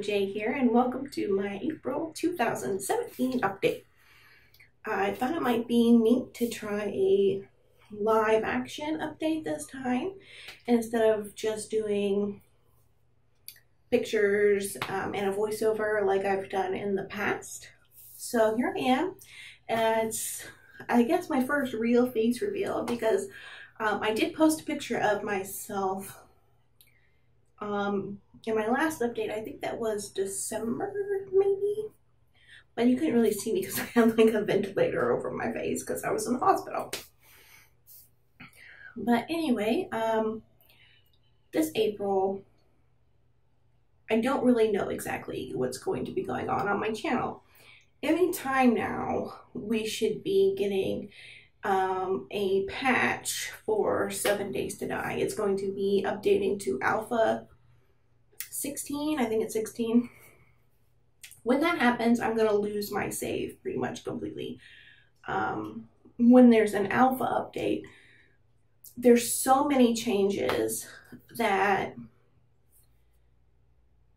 J here, and welcome to my April 2017 update. I thought it might be neat to try a live action update this time, instead of just doing pictures and a voiceover like I've done in the past. So here I am, and it's, I guess, my first real face reveal, because I did post a picture of myself in my last update. I think that was December, maybe? But you couldn't really see me because I had like a ventilator over my face because I was in the hospital. But anyway, this April, I don't really know exactly what's going to be going on my channel. Any time now, we should be getting a patch for 7 Days to Die. It's going to be updating to Alpha 16, I think it's 16. When that happens, I'm gonna lose my save pretty much completely. When there's an alpha update, there's so many changes that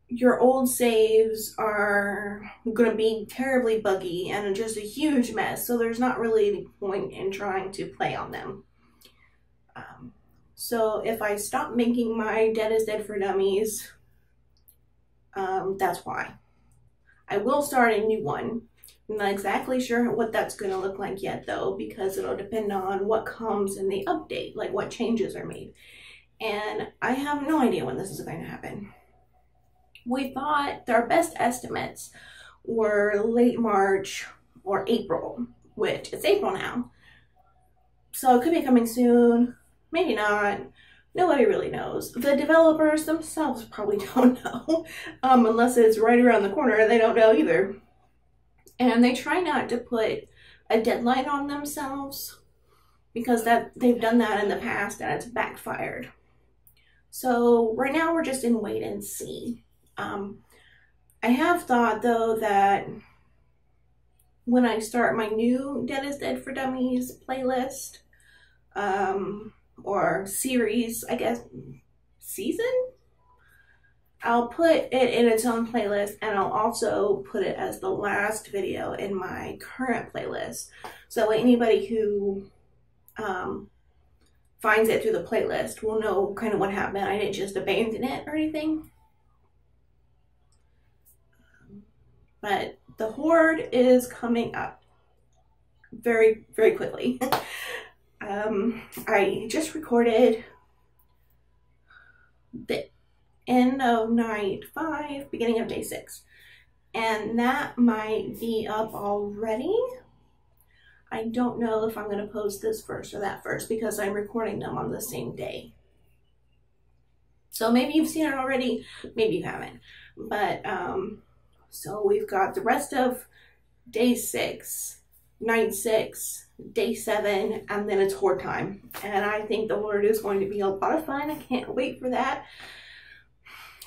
your old saves are gonna be terribly buggy and just a huge mess, so there's not really any point in trying to play on them. So if I stop making my Dead is Dead for Dummies, that's why. I will start a new one. I'm not exactly sure what that's gonna look like yet though, because it'll depend on what comes in the update, like what changes are made. And I have no idea when this is going to happen. We thought our best estimates were late March or April, which it's April now. So it could be coming soon, maybe not. Nobody really knows. The developers themselves probably don't know, unless it's right around the corner. They don't know either. And they try not to put a deadline on themselves, because that they've done that in the past and it's backfired. So right now we're just in wait and see. I have thought though that when I start my new Dead is Dead for Dummies playlist, or series, I guess, season? I'll put it in its own playlist, and I'll also put it as the last video in my current playlist. So anybody who finds it through the playlist will know kind of what happened. I didn't just abandon it or anything. But the horde is coming up very, very quickly. I just recorded the end of night 5, beginning of day 6, and that might be up already. I don't know if I'm going to post this first or that first, because I'm recording them on the same day. So maybe you've seen it already, maybe you haven't. But so we've got the rest of day 6, night 6, day 7, and then it's horde time. And I think the horde is going to be a lot of fun. I can't wait for that.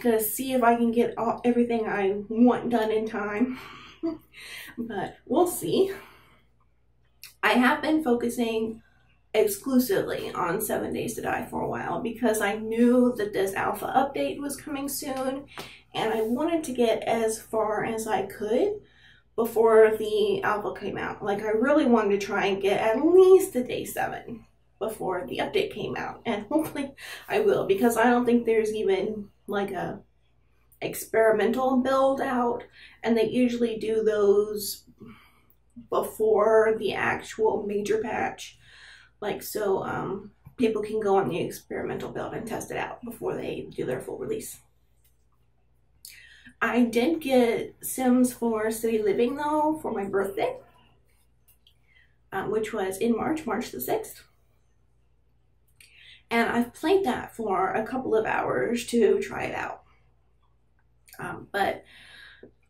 Gonna see if I can get everything I want done in time. But we'll see. I have been focusing exclusively on 7 Days to Die for a while, because I knew that this alpha update was coming soon, and I wanted to get as far as I could before the alpha came out. Like, I really wanted to try and get at least to day 7 before the update came out, and hopefully I will, because I don't think there's even like a experimental build out, and they usually do those before the actual major patch, like, so people can go on the experimental build and test it out before they do their full release. I did get Sims 4 City Living though for my birthday, which was in March the 6th. And I've played that for a couple of hours to try it out. But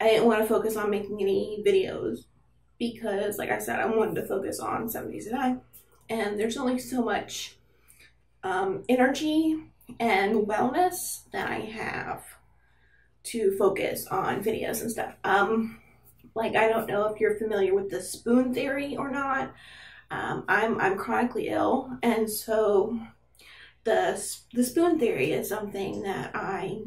I didn't want to focus on making any videos, because like I said, I wanted to focus on 7 Days to Die. And there's only so much energy and wellness that I have to focus on videos and stuff. Like, I don't know if you're familiar with the spoon theory or not. I'm chronically ill, and so the spoon theory is something that I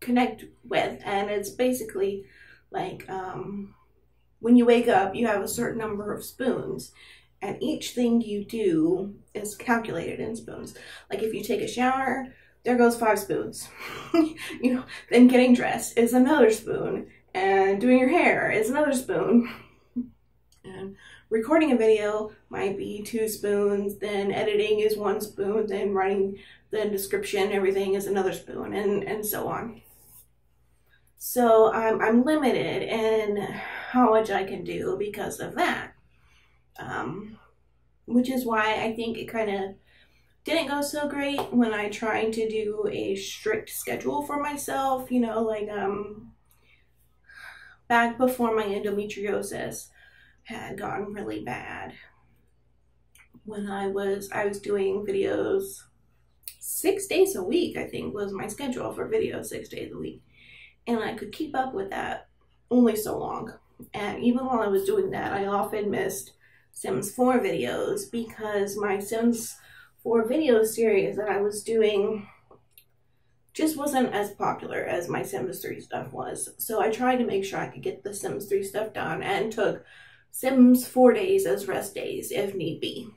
connect with, and it's basically like when you wake up you have a certain number of spoons, and each thing you do is calculated in spoons. Like if you take a shower, there goes 5 spoons. You know, then getting dressed is another spoon, and doing your hair is another spoon, and recording a video might be 2 spoons, then editing is 1 spoon, then writing the description, everything is another spoon, and so on. So I'm limited in how much I can do because of that, which is why I think it kind of didn't go so great when I tried to do a strict schedule for myself, you know, like back before my endometriosis had gotten really bad. When I was doing videos 6 days a week, I think was my schedule for videos, 6 days a week. And I could keep up with that only so long. And even while I was doing that, I often missed Sims 4 videos because my Sims 4 video series that I was doing just wasn't as popular as my Sims 3 stuff was. So I tried to make sure I could get the Sims 3 stuff done and took Sims 4 days as rest days if need be.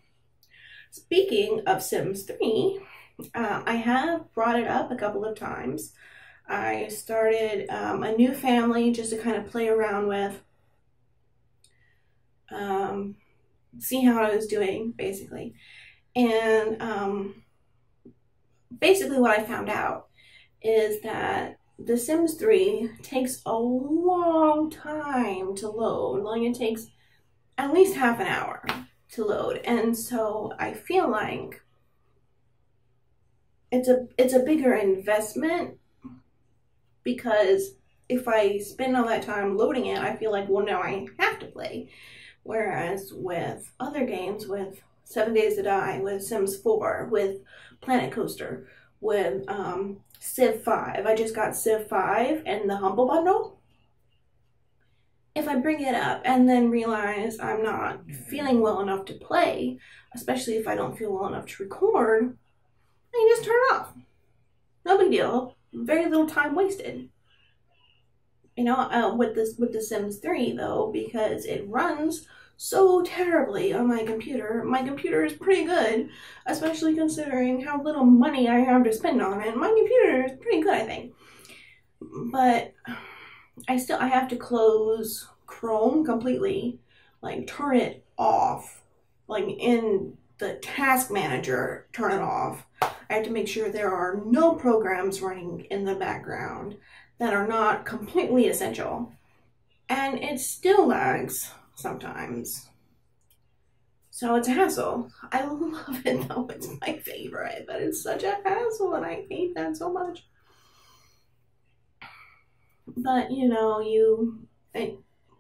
Speaking of Sims 3, I have brought it up a couple of times. I started a new family just to kind of play around with, see how I was doing basically. And basically what I found out is that The Sims 3 takes a long time to load. Like it takes at least half an hour to load, and so I feel like it's a bigger investment, because if I spend all that time loading it, I feel like, well, now I have to play. Whereas with other games, with 7 Days to Die, with Sims 4, with Planet Coaster, with Civ 5. I just got Civ 5 and the Humble Bundle. If I bring it up and then realize I'm not feeling well enough to play, especially if I don't feel well enough to record, I can just turn it off. No big deal. Very little time wasted. You know, with the Sims 3 though, because it runs so terribly on my computer. My computer is pretty good, especially considering how little money I have to spend on it. My computer is pretty good, I think. But I have to close Chrome completely, like turn it off, like in the task manager, turn it off. I have to make sure there are no programs running in the background that are not completely essential. And it still lags sometimes. So it's a hassle. I love it though, it's my favorite, but it's such a hassle and I hate that so much. But you know,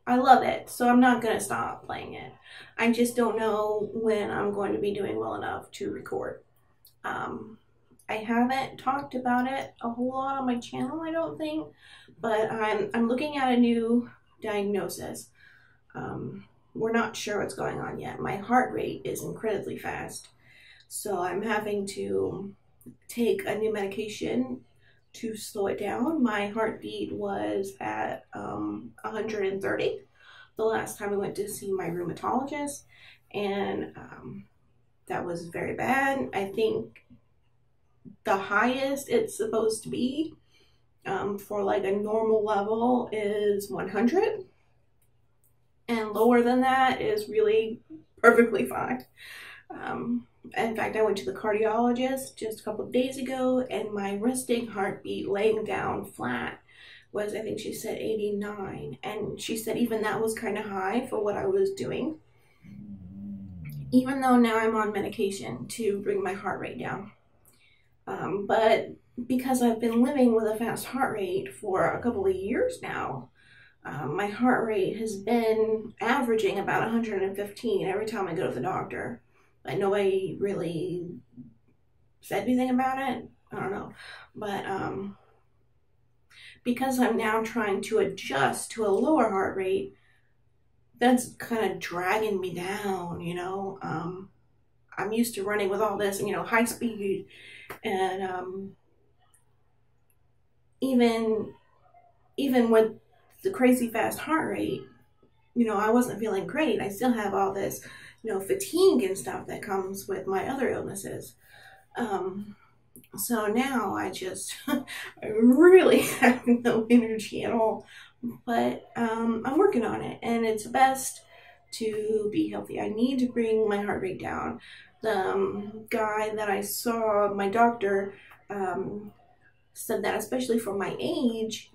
I love it, so I'm not gonna stop playing it. I just don't know when I'm going to be doing well enough to record. I haven't talked about it a whole lot on my channel, I don't think, but I'm looking at a new diagnosis. We're not sure what's going on yet. My heart rate is incredibly fast, so I'm having to take a new medication to slow it down. My heartbeat was at 130 the last time I went to see my rheumatologist, and that was very bad. I think the highest it's supposed to be for like a normal level is 100. And lower than that is really perfectly fine. In fact, I went to the cardiologist just a couple of days ago, and my resting heartbeat laying down flat was, I think she said 89. And she said even that was kind of high for what I was doing, even though now I'm on medication to bring my heart rate down. But because I've been living with a fast heart rate for a couple of years now, my heart rate has been averaging about 115 every time I go to the doctor, but nobody really said anything about it. I don't know. But because I'm now trying to adjust to a lower heart rate, that's kind of dragging me down, you know. I'm used to running with all this, you know, high speed and even with the crazy fast heart rate, you know, I wasn't feeling great. I still have all this, you know, fatigue and stuff that comes with my other illnesses. So now I just, I really have no energy at all. But I'm working on it, and it's best to be healthy. I need to bring my heart rate down. The guy that I saw, my doctor, said that especially for my age,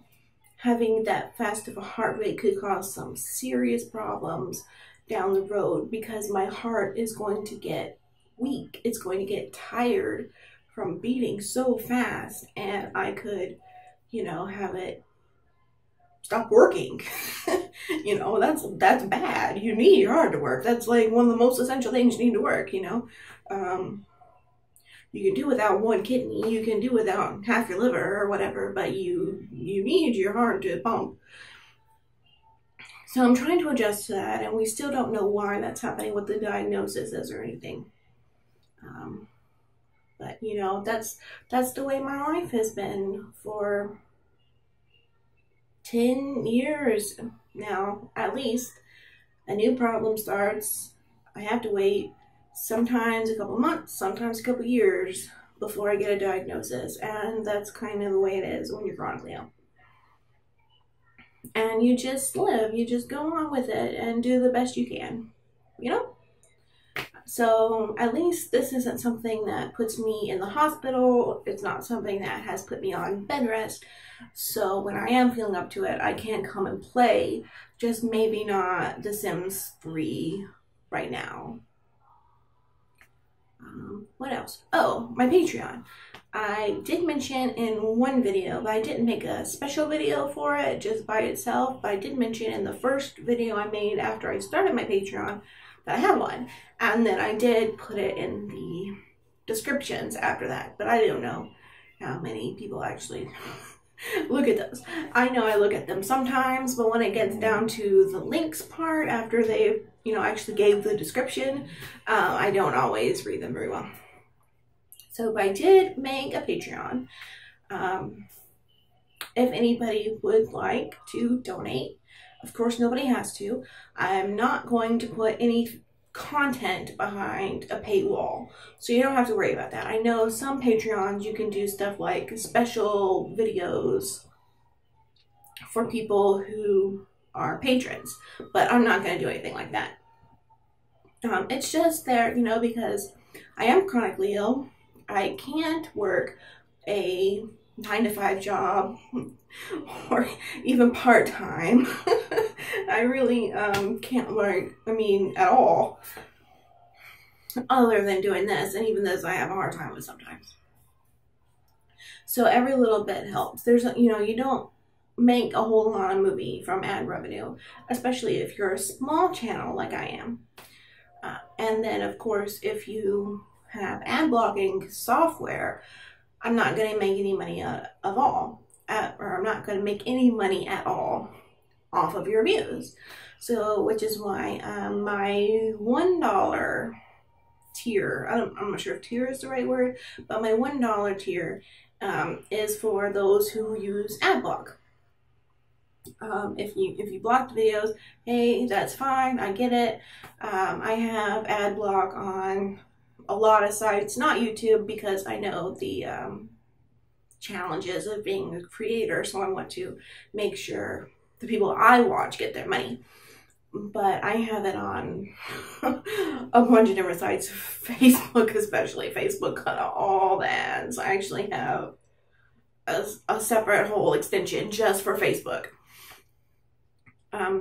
having that fast of a heart rate could cause some serious problems down the road, because my heart is going to get weak. It's going to get tired from beating so fast, and I could, you know, have it stop working. You know, that's bad. You need your heart to work. That's like one of the most essential things you need to work, you know. You can do without one kidney, you can do without half your liver or whatever, but you need your heart to pump. So I'm trying to adjust to that, and we still don't know why that's happening, what the diagnosis is or anything. But you know, that's the way my life has been for 10 years now, at least. A new problem starts, I have to wait sometimes a couple months, sometimes a couple years before I get a diagnosis, and that's kind of the way it is when you're chronically ill. And you just live, you just go on with it and do the best you can, you know? So at least this isn't something that puts me in the hospital. It's not something that has put me on bed rest. So when I am feeling up to it, I can come and play, just maybe not The Sims 3 right now. What else? Oh, my Patreon. I did mention in one video, but I didn't make a special video for it just by itself, but I did mention in the first video I made after I started my Patreon, I had one, and then I did put it in the descriptions after that, but I don't know how many people actually look at those. I know I look at them sometimes, but when it gets down to the links part after they, you know, actually gave the description, I don't always read them very well. So I did make a Patreon. If anybody would like to donate. Of course, nobody has to. I'm not going to put any content behind a paywall, so you don't have to worry about that. I know some Patreons, you can do stuff like special videos for people who are patrons, but I'm not going to do anything like that. It's just there, you know, because I am chronically ill. I can't work a 9-to-5 job or even part-time. I really can't work, I mean, at all, other than doing this, and even this I have a hard time with sometimes. So every little bit helps. There's, you know, you don't make a whole lot of money from ad revenue, especially if you're a small channel like I am. And then, of course, if you have ad blocking software, I'm not going to make any money at all off of your views. So, which is why my $1 tier, I'm not sure if tier is the right word, but my $1 tier is for those who use ad block. If you blocked videos, hey, that's fine, I get it. I have ad block on a lot of sites, not YouTube, because I know the challenges of being a creator, so I want to make sure the people I watch get their money. But I have it on a bunch of different sites, Facebook especially. Facebook cut out all the ads. I actually have a separate whole extension just for Facebook.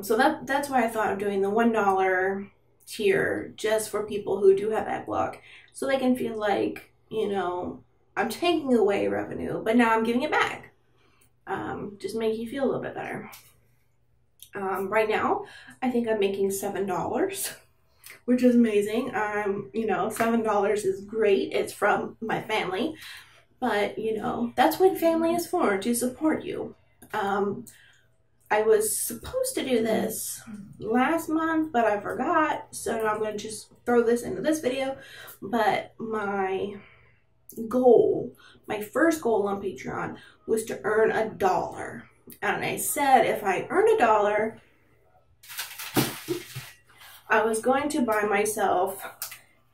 So that's why I thought of doing the $1 tier just for people who do have ad block, so they can feel like, you know, I'm taking away revenue, but now I'm giving it back. Just make you feel a little bit better. Right now, I think I'm making $7, which is amazing. You know, $7 is great. It's from my family, but you know, that's what family is for, to support you. I was supposed to do this last month, but I forgot, so I'm going to just throw this into this video. But my goal, my first goal on Patreon, was to earn $1. And I said if I earn $1, I was going to buy myself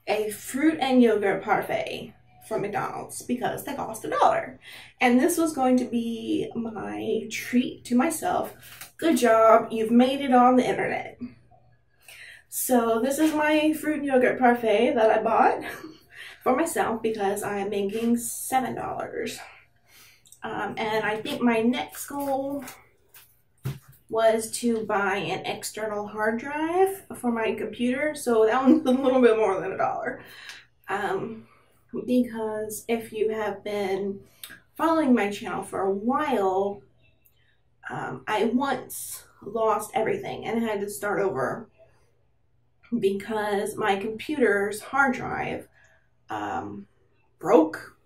a fruit and yogurt parfait from McDonald's because they cost $1. And this was going to be my treat to myself. Good job, you've made it on the internet. So this is my fruit and yogurt parfait that I bought for myself because I'm making $7. And I think my next goal was to buy an external hard drive for my computer. So that one's a little bit more than $1. Because if you have been following my channel for a while, I once lost everything and had to start over, because my computer's hard drive broke.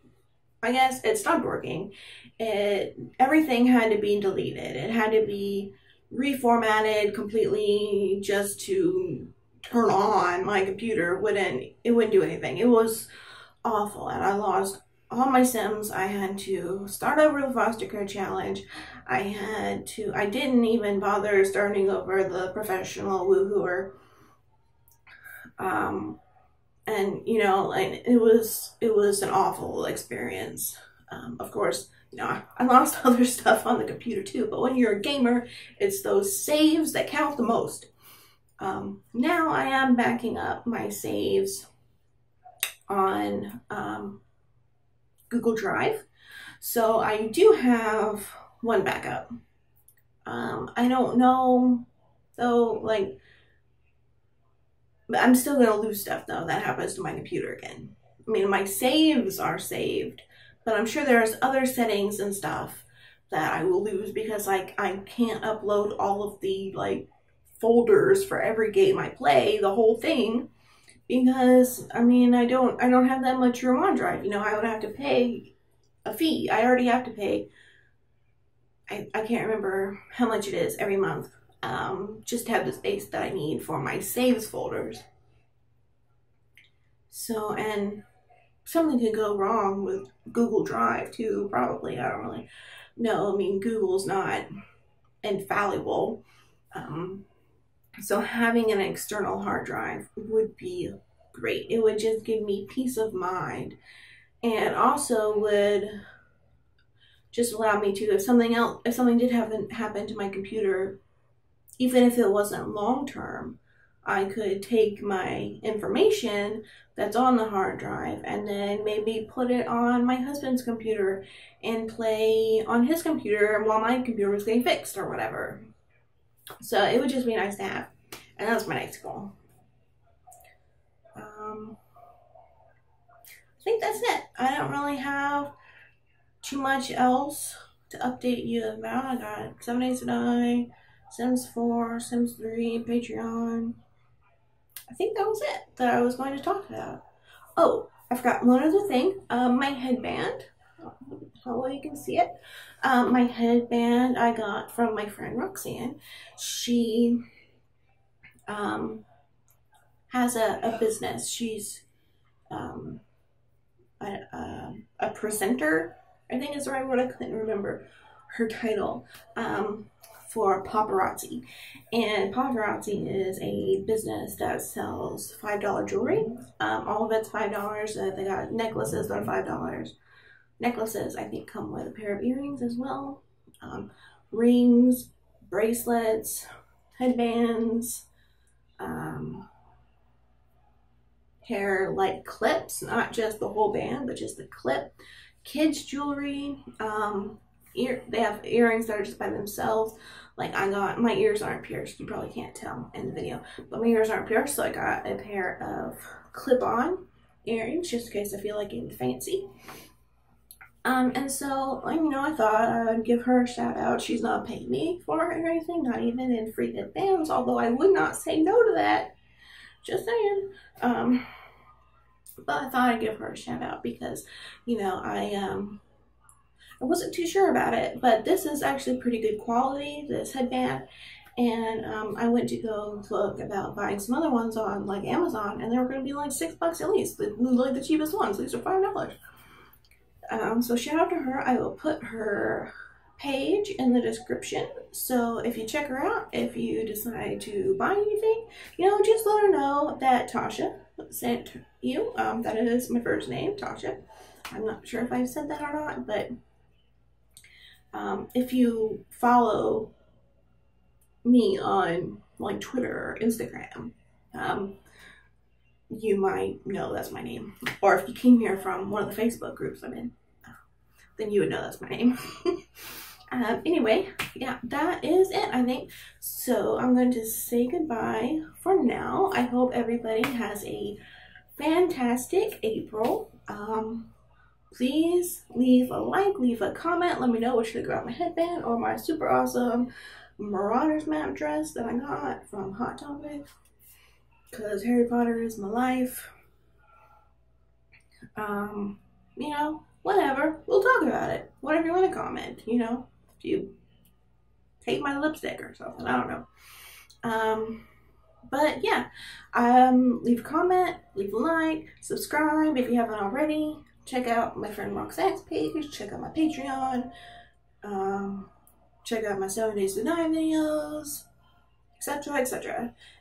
I guess it stopped working. Everything had to be deleted. It had to be reformatted completely just to turn on my computer. It wouldn't do anything. It was awful, and I lost all my Sims. I had to start over the foster care challenge. I didn't even bother starting over the professional woohooer. And you know, and it was an awful experience. Of course, you know, I lost other stuff on the computer too, but when you're a gamer, it's those saves that count the most. Now I am backing up my saves on Google Drive, so I do have one backup. I don't know though, like, but I'm still gonna lose stuff though. That happens to my computer again. I mean, my saves are saved, but I'm sure there's other settings and stuff that I will lose because, like, I can't upload all of the, like, folders for every game I play, the whole thing, because I mean, I don't have that much room on drive. You know, I would have to pay a fee. I already have to pay. I can't remember how much it is every month. Just to have the space that I need for my saves folders. So, and something could go wrong with Google Drive too, probably. I don't really know. I mean, Google's not infallible. So having an external hard drive would be great. It would just give me peace of mind, and also would just allow me to, if something did happen to my computer, even if it wasn't long-term, I could take my information that's on the hard drive and then maybe put it on my husband's computer and play on his computer while my computer was getting fixed or whatever. So it would just be nice to have. And that's my next goal. I think that's it. I don't really have too much else to update you about. I got 7 Days to Die, Sims 4, Sims 3, Patreon. I think that was it that I was going to talk about. Oh, I forgot one other thing. My headband. How well you can see it. My headband I got from my friend Roxanne. She has a business. She's a presenter, I think is the right word. I couldn't remember her title. For Paparazzi, and Paparazzi is a business that sells $5 jewelry. All of it's $5. They got necklaces that are $5. Necklaces, I think, come with a pair of earrings as well. Rings, bracelets, headbands, hair like clips, not just the whole band, but just the clip. Kids jewelry. They have earrings that are just by themselves. Like, I got, my ears aren't pierced, you probably can't tell in the video, but my ears aren't pierced, so I got a pair of clip-on earrings just in case I feel like getting fancy. And so, you know, I thought I would give her a shout out. She's not paying me for it or anything, not even in free headbands, although I would not say no to that, just saying. But I thought I'd give her a shout out because, you know, I wasn't too sure about it, but this is actually pretty good quality, this headband. And I went to go look about buying some other ones on, like, Amazon, and they were going to be like $6 at least, like the cheapest ones. These are $5. So shout out to her. I will put her page in the description, so if you check her out, if you decide to buy anything, you know, just let her know that Tasha sent you. That is my first name, Tasha. I'm not sure if I've said that or not, but if you follow me on like Twitter or Instagram, you might know that's my name. Or if you came here from one of the Facebook groups I'm in, then you would know that's my name. Anyway, yeah, that is it, I think. So I'm going to say goodbye for now. I hope everybody has a fantastic April. Please leave a like, leave a comment. Let me know what you think about my headband or my super awesome Marauder's Map dress that I got from Hot Topic, because Harry Potter is my life. You know, whatever. We'll talk about it. Whatever you want to comment, you know. Do you take my lipstick or something? I don't know. But yeah, leave a comment, leave a like, subscribe if you haven't already. Check out my friend Roxanne's page, check out my Patreon, check out my 7 Days to Die videos, etc., etc.